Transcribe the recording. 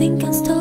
think I'm still